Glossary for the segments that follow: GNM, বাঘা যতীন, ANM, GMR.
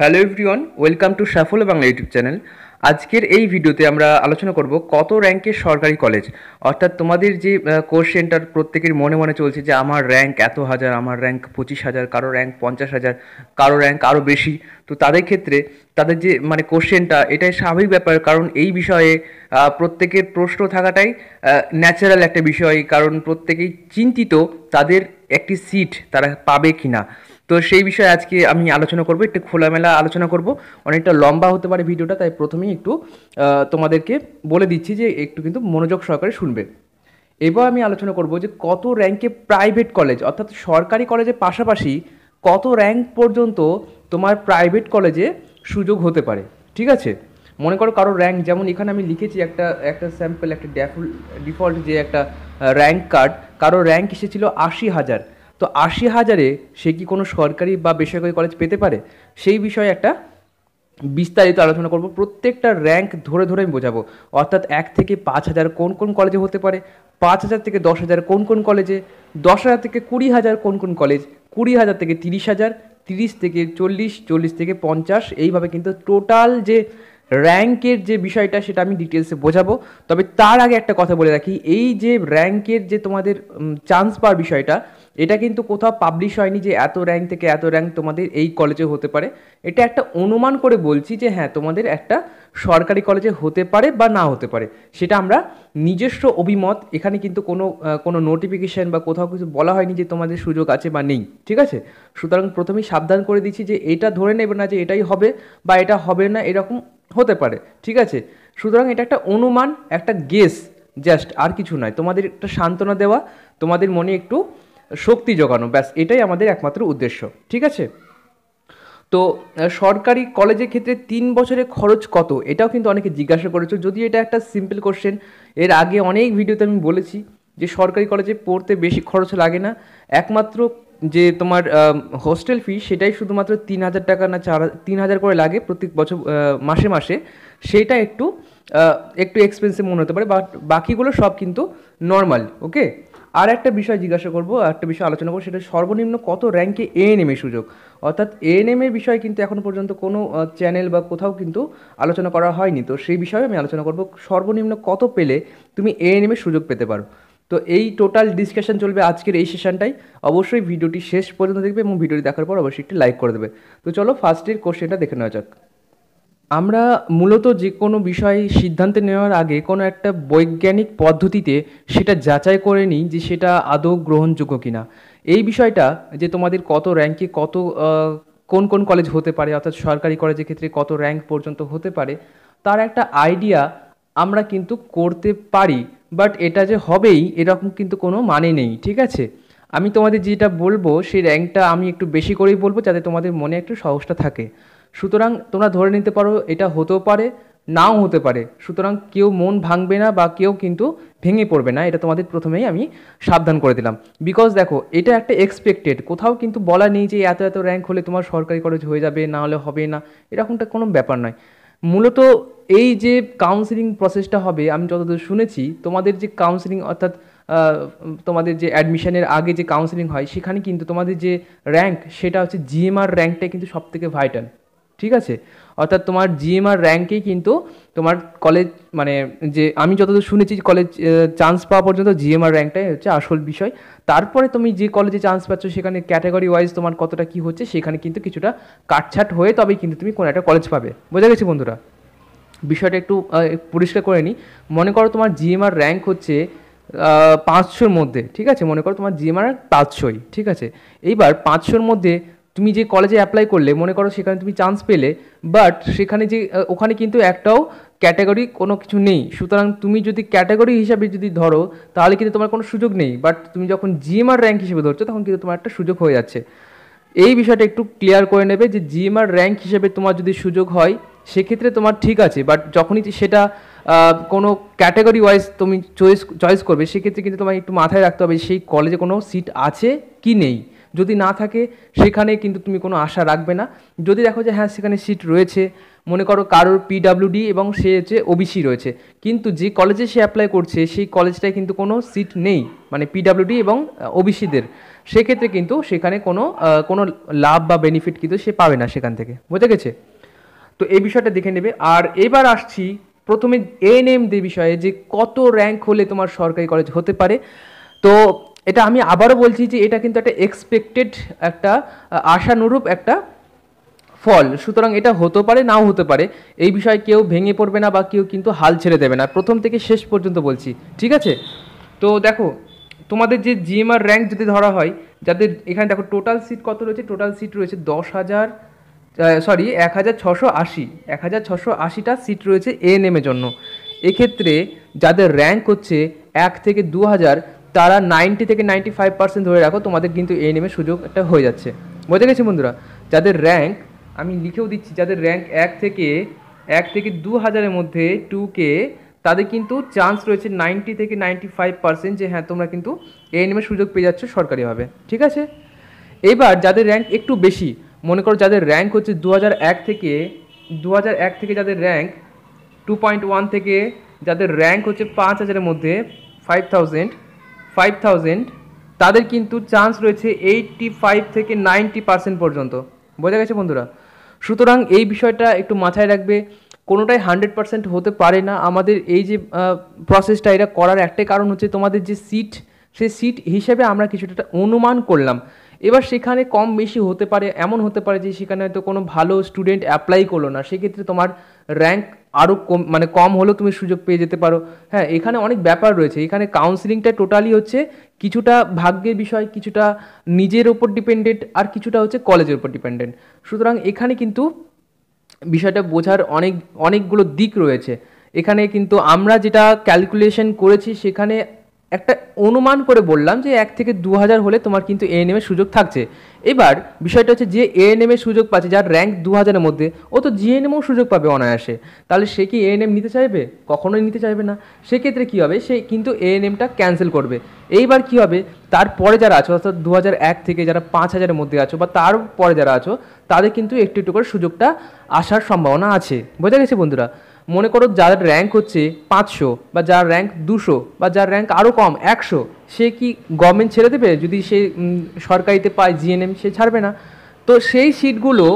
Hello everyone welcome to Saphalya Bangla YouTube channel. आजकेर एई भिडियोते आमरा आलोचना करब कत रैंके सरकारी कलेज अर्थात तोमादेर जे कोश्चेनटार प्रत्येकेर मने मने चलछे जे आमार रैंक एत हज़ार, आमार रैंक 25,000, कारो रैंक 50,000, कारो रैंक आरो बेशी। तो तादेर क्षेत्रे तादेर जे माने कोश्चेनटा एटाई स्वाभाविक ब्यापार, कारण एई विषये प्रत्येकेर प्रश्न थाकाटाई न्याचाराल एकटा विषय, कारण प्रत्येकेई चिंतित तादेर एकटी सीट तारा पाबे किना। तो सेई विषय आज के आमी आलोचना करब, एकटु खोलामेला आलोचना करब। अनेकटा लम्बा होते पारे भिडियोटा, ताई प्रथमेई एकटु तोमादेरके बोले दिच्छि जे एकटु किन्तु मनोयोग सहकारे शुनबे। एबार आमी आलोचना करब जे कत रैंके प्राइवेट कलेज अर्थात सरकारी कलेजेर पाशापाशि कत रैंक पर्यन्त तोमार प्राइवेट कलेजे सुयोग होते पारे। ठीक आछे, मने करो कारो रैंक, जेमन एखाने आमी लिखेछि एकटा एकटा सैम्पल एकटा डिफल्ट जे एकटा रैंक कार्ड, कारो रैंक एसेछिलो 80,000। तो 80,000-এ সে কি কোনো সরকারি বা বেসরকারি কলেজ পেতে পারে, সেই বিষয়ে একটা বিস্তারিত আলোচনা করব। প্রত্যেকটা র্যাঙ্ক ধরে ধরে আমি বোঝাবো, অর্থাৎ 1 থেকে 5,000 কোন কোন কলেজে হতে পারে, 5,000 থেকে 10,000 কোন কোন কলেজে, 10,000 থেকে 20,000 কোন কোন কলেজ, 20,000 থেকে 30,000, 30 থেকে 40, 40 থেকে 50, এইভাবে কিন্তু টোটাল যে র্যাঙ্কের যে বিষয়টা সেটা আমি ডিটেলসে বোঝাবো। তবে তার আগে একটা কথা বলে রাখি, এই যে র্যাঙ্কের যে তোমাদের চান্স পাওয়ার বিষয়টা এটা কিন্তু কোথাও পাবলিশ হয়নি যে এত র্যাঙ্ক থেকে এত র্যাঙ্ক তোমাদের এই কলেজে হতে পারে। এটা একটা অনুমান করে বলছি যে হ্যাঁ তোমাদের একটা সরকারি কলেজে হতে পারে বা না হতে পারে, সেটা আমরা নিজস্ব অভিমত। এখানে কিন্তু কোনো নোটিফিকেশান বা কোথাও কিছু বলা হয়নি যে তোমাদের সুযোগ আছে বা নেই। ঠিক আছে, সুতরাং প্রথমেই সাবধান করে দিচ্ছি যে এটা ধরে নেবে না যে এটাই হবে বা এটা হবে না, এরকম হতে পারে। ঠিক আছে, সুতরাং এটা একটা অনুমান, একটা গেস, জাস্ট আর কিছু নয়। তোমাদের একটা সান্ত্বনা দেওয়া, তোমাদের মনে একটু শক্তি জোগানো, ব্যাস এটাই আমাদের একমাত্র উদ্দেশ্য। ঠিক আছে, তো সরকারি কলেজের ক্ষেত্রে 3 বছরে খরচ কত এটাও কিন্তু অনেকে জিজ্ঞাসা করেছো, যদিও এটা একটা সিম্পল কোশ্চেন। এর আগে অনেক ভিডিওতে আমি বলেছি যে সরকারি কলেজে পড়তে বেশি খরচ লাগে না, একমাত্র যে তোমার হোস্টেল ফি সেটাই শুধুমাত্র 3,000 টাকা না 4,000 করে লাগে প্রত্যেক বছর মাসে মাসে, সেটা একটু একটু এক্সপেন্সিভ মনে হতে পারে, বাট বাকিগুলো সব কিন্তু নর্মাল। ওকে, আর একটা বিষয় জিজ্ঞাসা করব, একটা বিষয় আলোচনা করব, সেটা সর্বনিম্ন কত র্যাঙ্কে ANM এর সুযোগ, অর্থাৎ ANM এর বিষয়ে কিন্তু এখন পর্যন্ত কোনো চ্যানেল বা কোথাও কিন্তু আলোচনা করা হয়নি। তো সেই বিষয়ে আমি আলোচনা করব, সর্বনিম্ন কত পেলে তুমি ANM এর সুযোগ পেতে পারো। তো এই টোটাল ডিসকাশন চলবে আজকের এই সেশনটাই। অবশ্যই ভিডিওটি শেষ পর্যন্ত দেখবে এবং ভিডিওটি দেখার পর অবশ্যই একটি লাইক করে দেবে। তো চলো ফার্স্টের কোশ্চেনটা দেখে নেওয়া যাক। আমরা মূলত যে কোনো বিষয় সিদ্ধান্ত নেওয়ার আগে কোনো একটা বৈজ্ঞানিক পদ্ধতিতে সেটা যাচাই করে নিই যে সেটা আদৌ গ্রহণযোগ্য কিনা। এই বিষয়টা যে তোমাদের কত র্যাঙ্কে কত কোন কোন কলেজ হতে পারে অর্থাৎ সরকারি কলেজের ক্ষেত্রে কত র্যাঙ্ক পর্যন্ত হতে পারে তার একটা আইডিয়া আমরা কিন্তু করতে পারি, বাট এটা যে হবেই এরকম কিন্তু কোনো মানে নেই। ঠিক আছে, আমি তোমাদের যেটা বলবো সেই র্যাঙ্কটা আমি একটু বেশি করেই বলবো যাতে তোমাদের মনে একটু সাহসটা থাকে। সুতরাং তোমরা ধরে নিতে পারো এটা হতেও পারে নাও হতে পারে, সুতরাং কেউ মন ভাঙবে না বা কেউ কিন্তু ভেঙে পড়বে না, এটা তোমাদের প্রথমেই আমি সাবধান করে দিলাম। বিকজ দেখো এটা একটা এক্সপেক্টেড, কোথাও কিন্তু বলা নেই যে এত এত র্যাঙ্ক হলে তোমার সরকারি কলেজ হয়ে যাবে না হলে হবে না, এরকমটা কোনো ব্যাপার নয়। মূলত এই যে কাউন্সিলিং প্রসেসটা হবে আমি যতদূর শুনেছি তোমাদের যে কাউন্সিলিং অর্থাৎ তোমাদের যে অ্যাডমিশনের আগে যে কাউন্সিলিং হয় সেখানে কিন্তু তোমাদের যে র্যাঙ্ক সেটা হচ্ছে GMR র্যাঙ্কটাই কিন্তু সবথেকে ভাইটাল। ঠিক আছে, অর্থাৎ তোমার GMR র্যাঙ্কেই কিন্তু তোমার কলেজ মানে যে আমি যতদূর শুনেছি কলেজ চান্স পাওয়া পর্যন্ত GMR র্যাঙ্কটাই হচ্ছে আসল বিষয়। তারপরে তুমি যে কলেজে চান্স পাচ্ছ সেখানে ক্যাটাগরি ওয়াইজ তোমার কতটা কী হচ্ছে সেখানে কিন্তু কিছুটা কাটছাট হয়ে তবেই কিন্তু তুমি কোনো একটা কলেজ পাবে। বোঝা গেছে বন্ধুরা, বিষয়টা একটু পরিষ্কার করে নিই। মনে করো তোমার GMR র্যাঙ্ক হচ্ছে 500-র মধ্যে। ঠিক আছে, মনে করো তোমার GMR 500-ই। ঠিক আছে, এইবার 500-র মধ্যে তুমি যে কলেজে অ্যাপ্লাই করলে মনে করো সেখানে তুমি চান্স পেলে, বাট সেখানে যে ওখানে কিন্তু একটাও ক্যাটাগরি কোনো কিছু নেই। সুতরাং তুমি যদি ক্যাটাগরি হিসাবে যদি ধরো তাহলে কিন্তু তোমার কোনো সুযোগ নেই, বাট তুমি যখন GMR র্যাঙ্ক হিসেবে ধরছো তখন কিন্তু তোমার একটা সুযোগ হয়ে যাচ্ছে। এই বিষয়টা একটু ক্লিয়ার করে নেবে যে GMR র্যাঙ্ক হিসেবে তোমার যদি সুযোগ হয় সেক্ষেত্রে তোমার ঠিক আছে, বাট যখনই সেটা কোনো ক্যাটাগরি ওয়াইজ তুমি চয়েস করবে সেক্ষেত্রে কিন্তু তোমার একটু মাথায় রাখতে হবে সেই কলেজে কোনো সিট আছে কি নেই। যদি না থাকে সেখানে কিন্তু তুমি কোনো আশা রাখবে না। যদি দেখো যে হ্যাঁ সেখানে সিট রয়েছে, মনে করো কারোর PWD এবং সে হচ্ছে OBC রয়েছে, কিন্তু যে কলেজে সে অ্যাপ্লাই করছে সেই কলেজটায় কিন্তু কোনো সিট নেই, মানে PWD এবং OBCদের, से क्षेत्र में किन्तु सेखाने कोनो लाभ बा बेनिफिट किन्तु से पावे ना सेखान थेके बुझे गेछे। तो ए विषयटा देखे नेबे। और एबार आसछि प्रथमे एएनएम দের বিষয়ে যে কত র্যাঙ্ক হলে তোমার সরকারি কলেজ হতে পারে। তো এটা আমি আবারও বলছি যে এটা কিন্তু একটা এক্সপেক্টেড একটা আশানুরূপ একটা ফল, সুতরাং এটা হতে পারে নাও হতে পারে, এই বিষয়ে কেউ ভেঙে পড়বে না বা কেউ কিন্তু হাল ছেড়ে দেবে না, প্রথম থেকে শেষ পর্যন্ত বলছি, ঠিক আছে। তো দেখো তোমাদের যে জিএমআর র্যাঙ্ক যদি ধরা হয়, যাদের এখানে দেখো টোটাল সিট কত রয়েছে, টোটাল সিট রয়েছে 1680টা সিট রয়েছে এএনএম এর জন্য। এক্ষেত্রে যাদের র্যাঙ্ক হচ্ছে 1 থেকে 2000 তারা 90 থেকে 95% ধরে রাখো, তোমাদের কিন্তু এএনএম এর সুযোগ একটা হয়ে যাচ্ছে, বুঝে গেছি বন্ধুরা। যাদের র্যাঙ্ক আমি লিখেও দিচ্ছি, যাদের র্যাঙ্ক 1 থেকে 2000-এর মধ্যে 2K তাদের কিন্তু চান্স রয়েছে 90 থেকে 95% যে হ্যাঁ তোমরা কিন্তু এএনএম এর সুযোগ পেয়ে যাচ্ছ সরকারিভাবে, ঠিক আছে। এবার যাদের র্যাঙ্ক একটু বেশি, মনে করো যাদের র্যাঙ্ক হচ্ছে 2001 থেকে যাদের র্যাঙ্ক 2.1 থেকে যাদের র্যাঙ্ক হচ্ছে 5000-এর মধ্যে 5000 তাদের কিন্তু চান্স রয়েছে 85 থেকে 90% পর্যন্ত, বোঝা গেছে বন্ধুরা। সুতরাং এই বিষয়টা একটু মাথায় রাখবে, কোনোটাই 100% হতে পারে না। আমাদের এই যে প্রসেসটা এটা করার একটাই কারণ হচ্ছে তোমাদের যে সিট, সেই সিট হিসেবে আমরা কিছুটা অনুমান করলাম। এবার সেখানে কম বেশি হতে পারে, এমন হতে পারে যে সেখানে হয়তো কোনো ভালো স্টুডেন্ট অ্যাপ্লাই করলো না, সেক্ষেত্রে তোমার র্যাঙ্ক আরও কম, মানে কম হলেও তুমি সুযোগ পেয়ে যেতে পারো। হ্যাঁ, এখানে অনেক ব্যাপার রয়েছে, এখানে কাউন্সিলিংটা টোটালি হচ্ছে কিছুটা ভাগ্যের বিষয়, কিছুটা নিজের ওপর ডিপেন্ডেন্ট, আর কিছুটা হচ্ছে কলেজের ওপর ডিপেন্ডেন্ট। সুতরাং এখানে কিন্তু বিষয়টা বোঝার অনেকগুলো দিক রয়েছে। এখানে কিন্তু আমরা যেটা ক্যালকুলেশন করেছি সেখানে একটা অনুমান করে বললাম যে 1 থেকে 2000 হলে তোমার কিন্তু এএনএম এর সুযোগ থাকছে। এবার বিষয়টা হচ্ছে যে এএনএম এর সুযোগ পাচ্ছে যার র্যাঙ্ক 2000-এর মধ্যে, ও তো জিএনএমও সুযোগ পাবে অনায়াসে, তাহলে সে কি এএনএম নিতে চাইবে? কখনোই নিতে চাইবে না। সেক্ষেত্রে কী হবে, সে কিন্তু এএনএমটা ক্যান্সেল করবে। এইবার কি হবে, তারপরে যারা আছো, অর্থাৎ 2001 থেকে যারা 5000-এর মধ্যে আছো বা তার পরে যারা আছো, তাদের কিন্তু একটু একটু করে সুযোগটা আসার সম্ভাবনা আছে, বোঝা গেছে বন্ধুরা। মনে করো যার র্যাঙ্ক হচ্ছে 500 বা যার র্যাঙ্ক 200 বা যার র্যাঙ্ক আরও কম 100, সে কি গভর্নমেন্ট ছেড়ে দেবে? যদি সে সরকারিতে পায় জিএনএম, সে ছাড়বে না। তো সেই সিটগুলো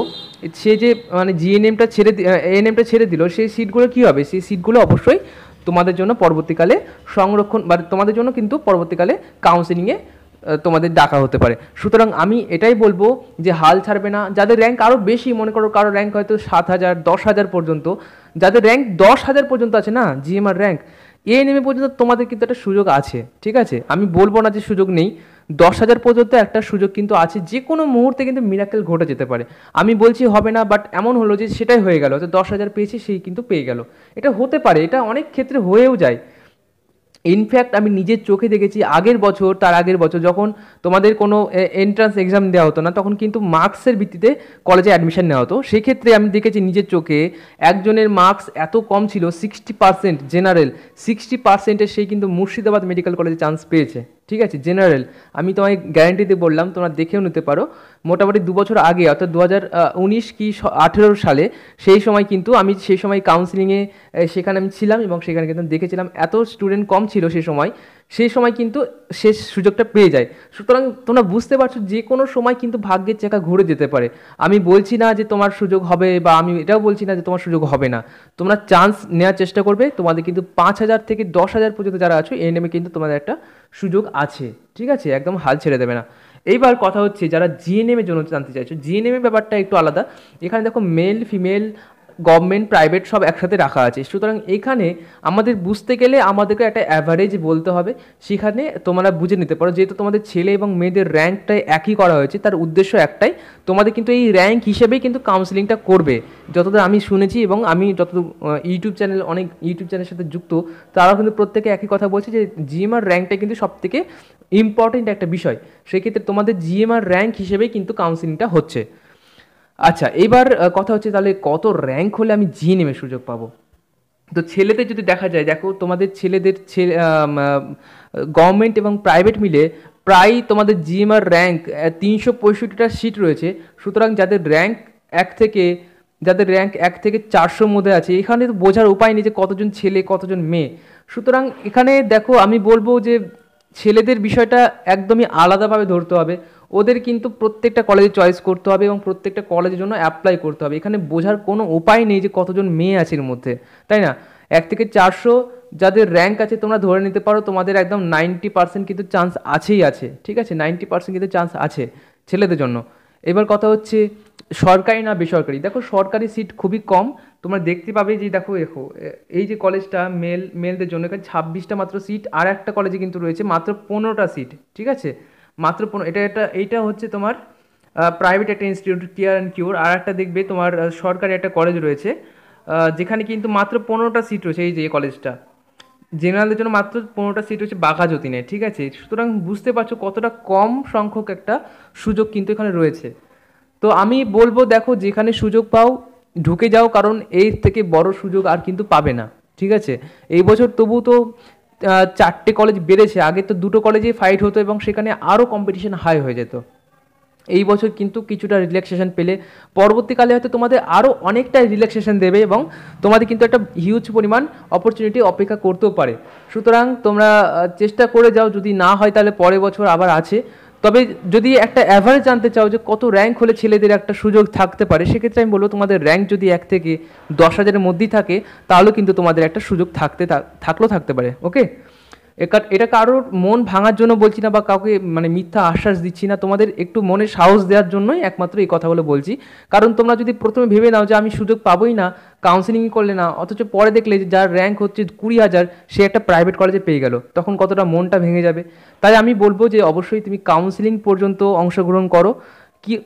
সে যে মানে জিএনএমটা ছেড়ে এএনএমটা ছেড়ে দিল, সেই সিটগুলো কী হবে? সেই সিটগুলো অবশ্যই তোমাদের জন্য পরবর্তীকালে সংরক্ষণ, বা তোমাদের জন্য কিন্তু পরবর্তীকালে কাউন্সেলিংয়ে তোমাদের ডাকা হতে পারে। সুতরাং আমি এটাই বলবো যে হাল ছাড়বে না। যাদের র্যাঙ্ক আরও বেশি, মনে করো কারো র্যাঙ্ক হয়তো 7000-10000 পর্যন্ত, যাদের র্যাঙ্ক 10000 পর্যন্ত আছে না জিএমআর র্যাঙ্ক, এএনএম পর্যন্ত তোমাদের কিন্তু একটা সুযোগ আছে, ঠিক আছে। আমি বলবো না যে সুযোগ নেই, 10000 পর্যন্ত একটা সুযোগ কিন্তু আছে, যে কোনো মুহূর্তে কিন্তু মিরাকেল ঘটে যেতে পারে। আমি বলছি হবে না, বাট এমন হলো যে সেটাই হয়ে গেল, তো 10000 পেয়েছি সেই কিন্তু পেয়ে গেল, এটা হতে পারে, এটা অনেক ক্ষেত্রে হয়েও যায়। ইনফ্যাক্ট আমি নিজের চোখে দেখেছি আগের বছর, তার আগের বছর যখন তোমাদের কোনো এন্ট্রান্স এক্সাম দেওয়া হতো না, তখন কিন্তু মার্কসের ভিত্তিতে কলেজে অ্যাডমিশন নেওয়া হতো। সেক্ষেত্রে আমি দেখেছি নিজের চোখে একজনের মার্কস এত কম ছিল, 60% জেনারেল, 60%-এ সে কিন্তু মুর্শিদাবাদ মেডিকেল কলেজে চান্স পেয়েছে, ঠিক আছে। জেনারেল আমি তোমায় গ্যারান্টিতে বললাম, তোমরা দেখেও নিতে পারো, মোটামুটি 2 বছর আগে, অর্থাৎ 2019 কি 2018 সালে, সেই সময় কিন্তু আমি সেই সময় কাউন্সিলিংয়ে সেখানে আমি ছিলাম এবং সেখানে কিন্তু দেখেছিলাম এত স্টুডেন্ট কম ছিল সেই সময় কিন্তু শেষ সুযোগটা পেয়ে যায়। সুতরাং তোমরা বুঝতে পারছো যে কোনো সময় কিন্তু ভাগ্যের চাকা ঘুরে যেতে পারে। আমি বলছি না যে তোমার সুযোগ হবে, বা আমি এটাও বলছি না যে তোমার সুযোগ হবে না, তোমরা চান্স নেওয়ার চেষ্টা করবে। তোমাদের কিন্তু 5000 থেকে 10000 পর্যন্ত যারা আছো এএনএমে কিন্তু তোমাদের একটা সুযোগ আছে, ঠিক আছে, একদম হাল ছেড়ে দেবে না। এইবার কথা হচ্ছে যারা জিএনএমের জন্য জানতে চাইছো, জিএনএমের ব্যাপারটা একটু আলাদা। এখানে দেখো মেল, ফিমেল, গভর্নমেন্ট, প্রাইভেট সব একসাথে রাখা আছে। সুতরাং এখানে আমাদের বুঝতে গেলে আমাদেরকে একটা অ্যাভারেজ বলতে হবে, সেখানে তোমরা বুঝে নিতে পারো। যেহেতু তোমাদের ছেলে এবং মেয়েদের র্যাঙ্কটাই একই করা হয়েছে, তার উদ্দেশ্য একটাই, তোমাদের কিন্তু এই র্যাঙ্ক হিসেবেই কিন্তু কাউন্সেলিংটা করবে, যতদূর আমি শুনেছি এবং আমি যতদূর অনেক ইউটিউব চ্যানেলের সাথে যুক্ত, তারাও কিন্তু প্রত্যেকে একই কথা বলছে যে জিএমআর র্যাঙ্কটা কিন্তু সবথেকে ইম্পর্টেন্ট একটা বিষয়। সেক্ষেত্রে তোমাদের জিএমআর র্যাঙ্ক হিসেবেই কিন্তু কাউন্সেলিংটা হচ্ছে। আচ্ছা, এবার কথা হচ্ছে তাহলে কত র্যাঙ্ক হলে আমি জিএনএমের সুযোগ পাবো। তো ছেলেদের যদি দেখা যায়, দেখো তোমাদের ছেলেদের গভর্নমেন্ট এবং প্রাইভেট মিলে প্রায় তোমাদের জিএমআর র্যাঙ্ক 365টা সিট রয়েছে। সুতরাং যাদের র্যাঙ্ক এক থেকে চারশোর মধ্যে আছে, এখানে তো বোঝার উপায় নেই যে কতজন ছেলে কতজন মেয়ে। সুতরাং এখানে দেখো আমি বলবো যে ছেলেদের বিষয়টা একদমই আলাদাভাবে ধরতে হবে। ওদের কিন্তু প্রত্যেকটা কলেজে চয়েস করতে হবে এবং প্রত্যেকটা কলেজের জন্য অ্যাপ্লাই করতে হবে। এখানে বোঝার কোনো উপায় নেই যে কতজন মেয়ে আছে এর মধ্যে, তাই না? 1 থেকে 400 যাদের র্যাঙ্ক আছে তোমরা ধরে নিতে পারো তোমাদের একদম 90% কিন্তু চান্স আছেই আছে, ঠিক আছে? 90% কিন্তু চান্স আছে ছেলেদের জন্য। এবার কথা হচ্ছে সরকারি না বেসরকারি। দেখো সরকারি সিট খুবই কম, তোমরা দেখতে পাবে যে দেখো এই যে কলেজটা মেলদের জন্য এখানে 26টা মাত্র সিট, আর একটা কলেজে কিন্তু রয়েছে মাত্র 15টা সিট, ঠিক আছে? মাত্র 15। এটা হচ্ছে তোমার প্রাইভেট একটা ইনস্টিটিউট কেয়ার অ্যান্ড কিউর, আর একটা দেখবে তোমার সরকারি একটা কলেজ রয়েছে যেখানে কিন্তু মাত্র 15টা সিট রয়েছে। এই যে কলেজটা জেনারেলদের জন্য মাত্র 15টা সিট রয়েছে বাঘা যতীনে, ঠিক আছে? সুতরাং বুঝতে পারছো কতটা কম সংখ্যক একটা সুযোগ কিন্তু এখানে রয়েছে। তো আমি বলবো দেখো যেখানে সুযোগ পাও ঢুকে যাও, কারণ এর থেকে বড় সুযোগ আর কিন্তু পাবে না, ঠিক আছে? এই বছর তবু তো 4টে কলেজ বেড়েছে, আগে তো 2টো কলেজে ফাইট হতো এবং সেখানে আরও কম্পিটিশন হাই হয়ে যেত। এই বছর কিন্তু কিছুটা রিল্যাক্সেশন পেলে পরবর্তীকালে হয়তো তোমাদের আরও অনেকটা রিল্যাক্সেশন দেবে এবং তোমাদের কিন্তু একটা হিউজ পরিমাণ অপরচুনিটি অপেক্ষা করতেও পারে। সুতরাং তোমরা চেষ্টা করে যাও, যদি না হয় তাহলে পরের বছর আবার আছে। তবে যদি একটা অ্যাভারেজ জানতে চাও যে কত র্যাঙ্ক হলে ছেলেদের একটা সুযোগ থাকতে পারে, সেক্ষেত্রে আমি বলবো তোমাদের র্যাঙ্ক যদি 1 থেকে 10,000-এর মধ্যেই থাকে তাহলেও কিন্তু তোমাদের একটা সুযোগ থাকতে পারে, ওকে? এটা কারোর মন ভাঙার জন্য বলছি না বা কাউকে মিথ্যা আশ্বাস দিচ্ছি না, তোমাদের একটু মনে সাহস দেওয়ার জন্যই একমাত্র এই কথাগুলো বলছি। কারণ তোমরা যদি প্রথমে ভেবে নাও যে আমি সুযোগ পাবোই না, কাউন্সেলিং করলে না, অথচ পরে দেখলে যে যার র্যাঙ্ক হচ্ছে 20,000 সে একটা প্রাইভেট কলেজে পেয়ে গেল, তখন কতটা মনটা ভেঙে যাবে। তাই আমি বলবো যে অবশ্যই তুমি কাউন্সেলিং পর্যন্ত অংশগ্রহণ করো।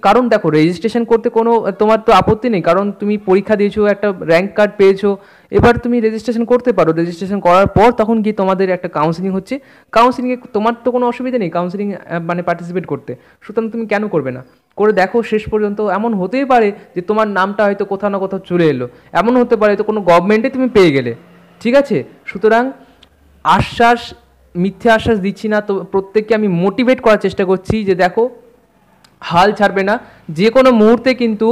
কারণ দেখো রেজিস্ট্রেশন করতে কোনো তোমার তো আপত্তি নেই, কারণ তুমি পরীক্ষা দিয়েছো, একটা র্যাঙ্ক কার্ড পেয়েছো, এবার তুমি রেজিস্ট্রেশন করতে পারো। রেজিস্ট্রেশন করার পর তখন গিয়ে তোমাদের একটা কাউন্সেলিং হচ্ছে, কাউন্সেলিংয়ে তোমার তো কোনো অসুবিধা নেই কাউন্সেলিং পার্টিসিপেট করতে, সুতরাং তুমি কেন করবে না? করে দেখো, শেষ পর্যন্ত এমন হতেই পারে যে তোমার নামটা হয়তো কোথাও না কোথাও চলে এলো, এমন হতে পারে তো কোনো গভর্নমেন্টে তুমি পেয়ে গেলে, ঠিক আছে? সুতরাং মিথ্যে আশ্বাস দিচ্ছি না, তো প্রত্যেককে আমি মোটিভেট করার চেষ্টা করছি যে দেখো হাল ছাড়বে না, যে কোনো মুহূর্তে কিন্তু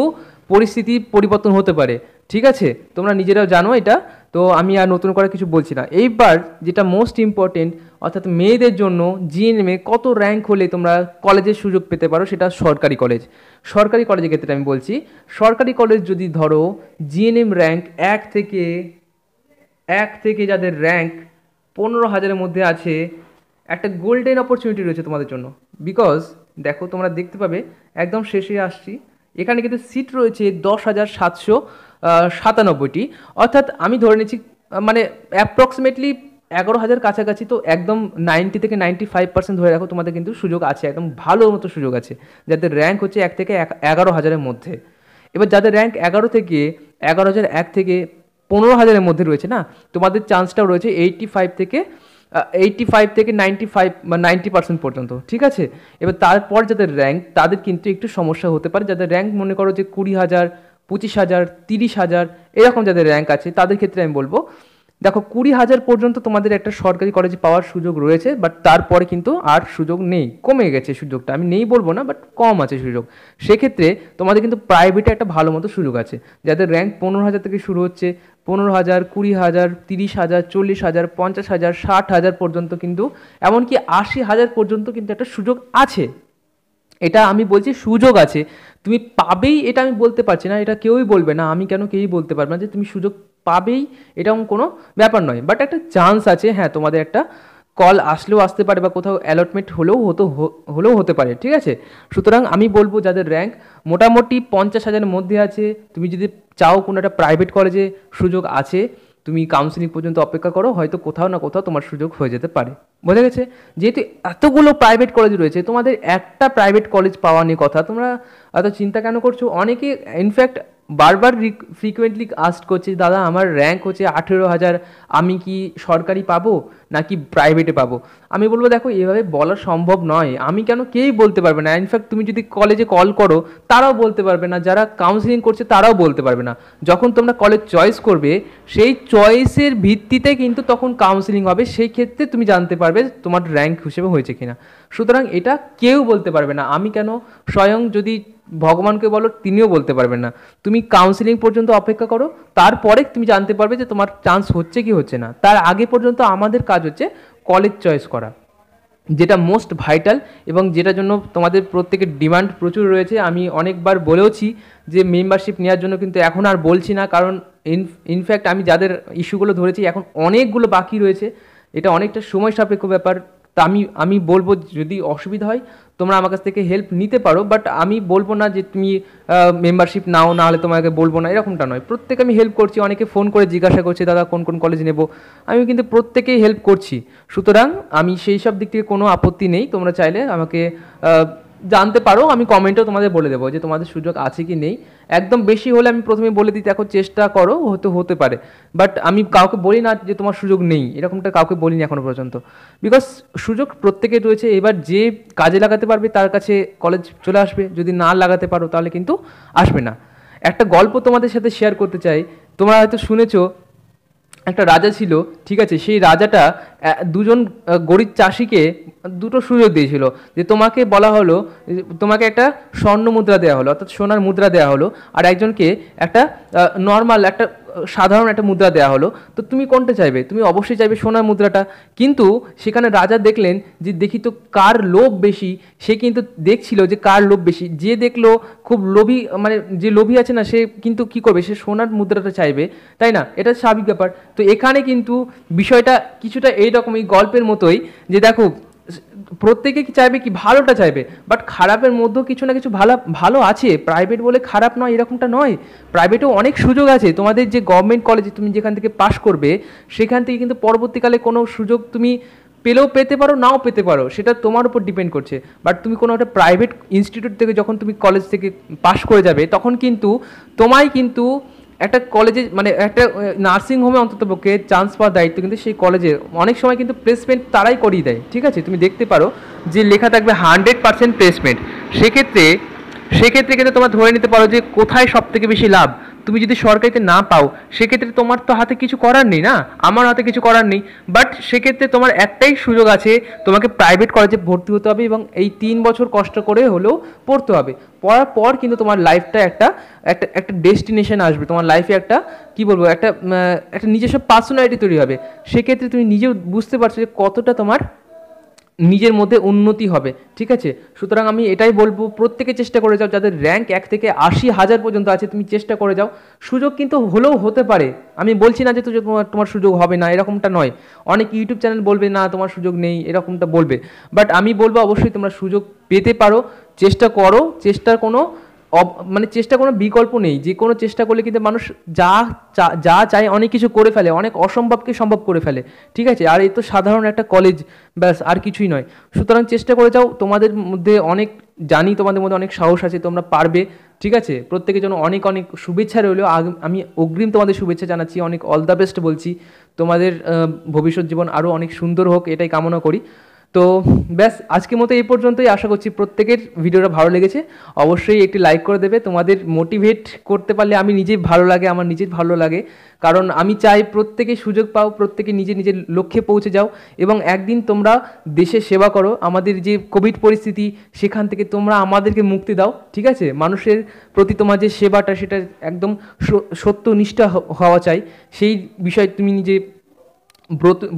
পরিস্থিতি পরিবর্তন হতে পারে, ঠিক আছে? তোমরা নিজেরাও জানো এটা, তো আমি আর নতুন করে কিছু বলছি না। এইবার যেটা মোস্ট ইম্পর্টেন্ট, অর্থাৎ মেয়েদের জন্য জিএনএমে কত র্যাঙ্ক হলে তোমরা কলেজের সুযোগ পেতে পারো, সেটা সরকারি কলেজের ক্ষেত্রে আমি বলছি। সরকারি কলেজ যদি ধরো জিএনএম র্যাঙ্ক 1 থেকে যাদের র্যাঙ্ক 15,000-এর মধ্যে আছে, একটা গোল্ডেন অপরচুনিটি রয়েছে তোমাদের জন্য। বিকজ দেখো তোমরা দেখতে পাবে একদম শেষে আসছি, এখানে কিন্তু সিট রয়েছে 10,797টি, অর্থাৎ আমি ধরে নিচ্ছি অ্যাপ্রক্সিমেটলি 11,000 কাছাকাছি। তো একদম 90 থেকে 95% ধরে রাখো তোমাদের কিন্তু সুযোগ আছে, একদম ভালো মতো সুযোগ আছে যাদের র্যাঙ্ক হচ্ছে 1 থেকে 11,000-এর মধ্যে। এবার যাদের র্যাঙ্ক 11 থেকে 15,000-এর মধ্যে রয়েছে না, তোমাদের চান্সটাও রয়েছে 85 থেকে 90% পর্যন্ত, ঠিক আছে? এবার তারপর যাদের র্যাঙ্ক তাদের কিন্তু একটু সমস্যা হতে পারে, যাদের র্যাঙ্ক মনে করো যে 20,000, 25,000, 30,000 এরকম যাদের র্যাঙ্ক আছে তাদের ক্ষেত্রে আমি বলবো দেখো 20,000 পর্যন্ত তোমাদের একটা সরকারি কলেজে পাওয়ার সুযোগ রয়েছে, বাট তারপরে কিন্তু আর সুযোগ নেই, কমে গেছে সুযোগটা, আমি নেই বলবো না, বাট কম আছে সুযোগ। সেক্ষেত্রে তোমাদের কিন্তু প্রাইভেটে একটা ভালো মতো সুযোগ আছে, যাদের র্যাঙ্ক 15,000 থেকে শুরু হচ্ছে 15,000, 20,000, 30,000, 40,000, 50,000, 60,000 পর্যন্ত কিন্তু, এমনকি 80,000 পর্যন্ত কিন্তু একটা সুযোগ আছে। এটা আমি বলছি সুযোগ আছে, তুমি পাবেই, এটা আমি বলতে পারছি না, এটা কেউই বলবে না, আমি কেন কেউই বলতে পারবে না যে তুমি সুযোগ পাবেই, এরকম কোনো ব্যাপার নয়, বাট একটা চান্স আছে। হ্যাঁ, তোমাদের একটা কল আসলেও আসতে পারে বা কোথাও অ্যালটমেন্ট হলেও হতে পারে, ঠিক আছে? সুতরাং আমি বলবো যাদের র্যাঙ্ক মোটামুটি 50,000-এর মধ্যে আছে, তুমি যদি চাও কোনো একটা প্রাইভেট কলেজে সুযোগ আছে, তুমি কাউন্সিলিং পর্যন্ত অপেক্ষা করো, হয়তো কোথাও না কোথাও তোমার সুযোগ হয়ে যেতে পারে। বোঝা গেছে? যেহেতু এতগুলো প্রাইভেট কলেজ রয়েছে, তোমাদের একটা প্রাইভেট কলেজ পাওয়া নিয়ে কথা, তোমরা এত চিন্তা কেন করছো? অনেকে ইনফ্যাক্ট বারবার ফ্রিকুয়েন্টলি আস্ক করছে, দাদা আমার র্যাঙ্ক হচ্ছে 18,000, আমি কি সরকারি পাবো নাকি প্রাইভেটে পাবো? আমি বলবো দেখো এভাবে বলা সম্ভব নয়, আমি কেন কেউই বলতে পারবে না। ইনফ্যাক্ট তুমি যদি কলেজে কল করো তারাও বলতে পারবে না, যারা কাউন্সেলিং করছে তারাও বলতে পারবে না। যখন তোমরা কলেজ চয়েস করবে সেই চয়েসের ভিত্তিতে কিন্তু তখন কাউন্সেলিং হবে, সেই ক্ষেত্রে তুমি জানতে পারবে তোমার র্যাঙ্ক হিসেবে হয়েছে কিনা। সুতরাং এটা কেউ বলতে পারবে না, আমি কেন, স্বয়ং যদি ভগবানকে বলো তিনিও বলতে পারবেন না। তুমি কাউন্সেলিং পর্যন্ত অপেক্ষা করো, তারপরে তুমি জানতে পারবে যে তোমার চান্স হচ্ছে কি হচ্ছে না। তার আগে পর্যন্ত আমাদের কাজ হচ্ছে কলেজ চয়েস করা। जेटा मोस्ट भाइटल एवं जेटार जोन्नो तोमादेर प्रत्येकेर डिमांड प्रचुर रयेछे। आमी अनेकबार बोलेओछि जे मेम्बारशिप नेওয়ার जोन्नो किन्तु एखोन आर बोलछि ना, कारण इनफैक्ट आमी जादेर इश्यूगुलो धरेछि एखोन अनेकगुलो बाकी रयेछे, एटा अनेकटा समय सापेक्ष ब्यापार। तो आमी बोलबो जोदि असुविधा हय तोमरा आमार काछ थेके हेल्प निते पारो, बाट आमी बोलबो ना जे तुमि मेम्बारशिप नाओ नाहले तोमाके बोलबो ना, एरकमटा नय। प्रत्येकকে আমি হেল্প করছি, অনেকে ফোন করে জিজ্ঞাসা করছে দাদা কোন কোন কলেজ নেব, আমি কিন্তু প্রত্যেককেই হেল্প করছি। সুতরাং আমি সেই সব দিক থেকে কোনো আপত্তি নেই, তোমরা চাইলে আমাকে জানতে পারো, আমি কমেন্টেও তোমাদের বলে দেব যে তোমাদের সুযোগ আছে কি নেই। একদম বেশি হলে আমি প্রথমে বলে দিই দেখো চেষ্টা করো, হতে পারে, বাট আমি কাউকে বলি না যে তোমার সুযোগ নেই, এরকমটা কাউকে বলিনি এখনো পর্যন্ত, বিকজ সুযোগ প্রত্যেকের রয়েছে। এবার যে কাজে লাগাতে পারবে তার কাছে কলেজ চলে আসবে, যদি না লাগাতে পারো তাহলে কিন্তু আসবে না। একটা গল্প তোমাদের সাথে শেয়ার করতে চাই, তোমরা হয়তো শুনেছো একটা রাজা ছিল, ঠিক আছে? সেই রাজাটা দুজন গরিব চাষিকে দুটো সুযোগ দিয়েছিল, যে তোমাকে বলা হলো, তোমাকে একটা স্বর্ণ মুদ্রা দেওয়া হলো অর্থাৎ সোনার মুদ্রা দেওয়া হলো, আর একজনকে একটা নর্মাল একটা সাধারণ একটা মুদ্রা দেওয়া হলো। তো তুমি কোনটা চাইবে? তুমি অবশ্যই চাইবে সোনার মুদ্রাটা, কিন্তু সেখানে রাজা দেখলেন যে দেখি তো কার লোভ বেশি, সে কিন্তু দেখছিল যে কার লোভ বেশি, যে দেখলো খুব লোভী, মানে যে লোভী আছে না সে কিন্তু কি করবে, সে সোনার মুদ্রাটা চাইবে, তাই না? এটা স্বাভাবিক ব্যাপার। তো এখানে কিন্তু বিষয়টা কিছুটা এইরকম এই গল্পের মতোই, যে দেখো প্রত্যেকে কি চাইবে, কি ভালোটা চাইবে, বাট খারাপের মধ্যেও কিছু না কিছু ভালো আছে। প্রাইভেট বলে খারাপ নয় এরকমটা নয়, প্রাইভেটেও অনেক সুযোগ আছে। তোমাদের যে গভর্নমেন্ট কলেজে তুমি যেখান থেকে পাশ করবে সেখান থেকে কিন্তু পরবর্তীকালে কোনো সুযোগ তুমি পেলেও পেতে পারো নাও পেতে পারো, সেটা তোমার উপর ডিপেন্ড করছে। বাট তুমি কোনো একটা প্রাইভেট ইনস্টিটিউট থেকে যখন তুমি কলেজ থেকে পাশ করে যাবে তখন কিন্তু তোমায় কিন্তু একটা কলেজে, মানে একটা নার্সিং হোমে অন্ততপক্ষে চান্স পাওয়ার দায়িত্ব কিন্তু সেই কলেজে। অনেক সময় কিন্তু প্লেসমেন্ট তারাই করিয়ে দেয়, ঠিক আছে? তুমি দেখতে পারো যে লেখা থাকবে 100% প্লেসমেন্ট, সেক্ষেত্রে কিন্তু তোমার ধরে নিতে পারো যে কোথায় সবথেকে বেশি লাভ। তুমি যদি সরকারিতে না পাও সেক্ষেত্রে তোমার তো হাতে কিছু করার নেই, না? আমার হাতে কিছু করার নেই, বাট সেক্ষেত্রে তোমার একটাই সুযোগ আছে, তোমাকে প্রাইভেট কলেজে ভর্তি হতে হবে এবং এই 3 বছর কষ্ট করে হলেও পড়তে হবে। পড়ার পর কিন্তু তোমার লাইফটা একটা একটা একটা ডেস্টিনেশন আসবে, তোমার লাইফে একটা কী বলবো একটা একটা নিজস্ব পার্সোনালিটি তৈরি হবে। সেক্ষেত্রে তুমি নিজেও বুঝতে পারছো যে কতটা তোমার নিজের মধ্যে উন্নতি হবে, ঠিক আছে? সুতরাং আমি এটাই বলবো প্রত্যেকে চেষ্টা করে যাও, যাদের র্যাঙ্ক 1 থেকে 80,000 পর্যন্ত আছে তুমি চেষ্টা করে যাও। সুযোগ কিন্তু হলেও হতে পারে, আমি বলছি না যে তোমার সুযোগ হবে না, এরকমটা নয়। অনেক ইউটিউব চ্যানেল বলবে না তোমার সুযোগ নেই, এরকমটা বলবে, বাট আমি বলবো অবশ্যই তোমরা সুযোগ পেতে পারো, চেষ্টা করো। চেষ্টার কোনো বিকল্প নেই, যে কোনো চেষ্টা করলে কিন্তু মানুষ যা চায় অনেক কিছু করে ফেলে, অনেক অসম্ভবকে সম্ভব করে ফেলে, ঠিক আছে? আর এই তো সাধারণ একটা কলেজ, ব্যাস আর কিছুই নয়। সুতরাং চেষ্টা করে যাও, তোমাদের মধ্যে অনেক জানি তোমাদের মধ্যে অনেক সাহস আছে, তোমরা পারবে, ঠিক আছে? প্রত্যেকের জন্য অনেক অনেক শুভেচ্ছা রইলো, আমি অগ্রিম তোমাদের শুভেচ্ছা জানাচ্ছি, অনেক অল দ্য বেস্ট বলছি। তোমাদের ভবিষ্যৎ জীবন আরও অনেক সুন্দর হোক এটাই কামনা করি। তো ব্যাস আজকের মতো এই পর্যন্তই। আশা করছি প্রত্যেকের ভিডিওটা ভালো লেগেছে, অবশ্যই একটি লাইক করে দেবে। তোমাদের মোটিভেট করতে পারলে আমার নিজের ভালো লাগে, কারণ আমি চাই প্রত্যেকে সুযোগ পাও, প্রত্যেকে নিজের নিজের লক্ষ্যে পৌঁছে যাও এবং একদিন তোমরা দেশের সেবা করো। আমাদের যে কোভিড পরিস্থিতি সেখান থেকে তোমরা আমাদেরকে মুক্তি দাও, ঠিক আছে? মানুষের প্রতি তোমার যে সেবাটা সেটা একদম সত্যনিষ্ঠা হওয়া চাই, সেই বিষয়ে তুমি নিজে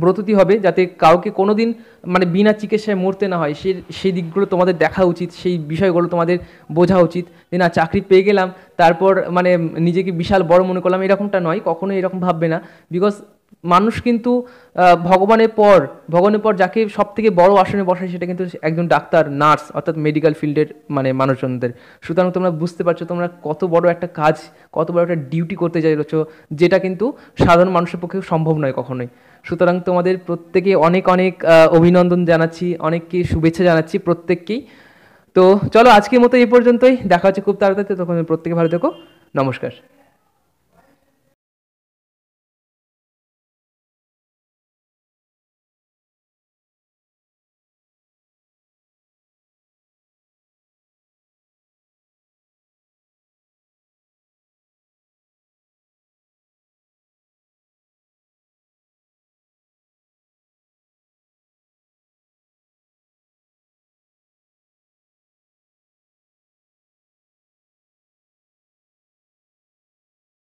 ব্রততি হবে, যাতে কাউকে কোনোদিন মানে বিনা চিকিৎসায় মরতে না হয়, সেই দিকগুলো তোমাদের দেখা উচিত, সেই বিষয়গুলো তোমাদের বোঝা উচিত। যে না চাকরি পেয়ে গেলাম তারপর মানে নিজেকে বিশাল বড় মনে করলাম, এরকমটা নয়, কখনোই এরকম ভাববে না। বিকজ মানুষ কিন্তু ভগবানের পর যাকে সব থেকে বড় আসনে বসায় সেটা কিন্তু একজন ডাক্তার, নার্স অর্থাৎ মেডিকেল ফিল্ডের মানে মানুষজনদের। সুতরাং তোমরা বুঝতে পারছো তোমরা কত বড় একটা কাজ, কত বড় একটা ডিউটি করতে চাইছ, যেটা কিন্তু সাধারণ মানুষের পক্ষে সম্ভব নয় কখনোই। সুতরাং তোমাদের প্রত্যেকে অনেক অনেক অভিনন্দন জানাচ্ছি, অনেককে শুভেচ্ছা জানাচ্ছি প্রত্যেককেই। তো চলো আজকের মতো এই পর্যন্তই, দেখা হচ্ছে খুব তাড়াতাড়ি, তখন প্রত্যেকে ভালো থেকো, নমস্কার।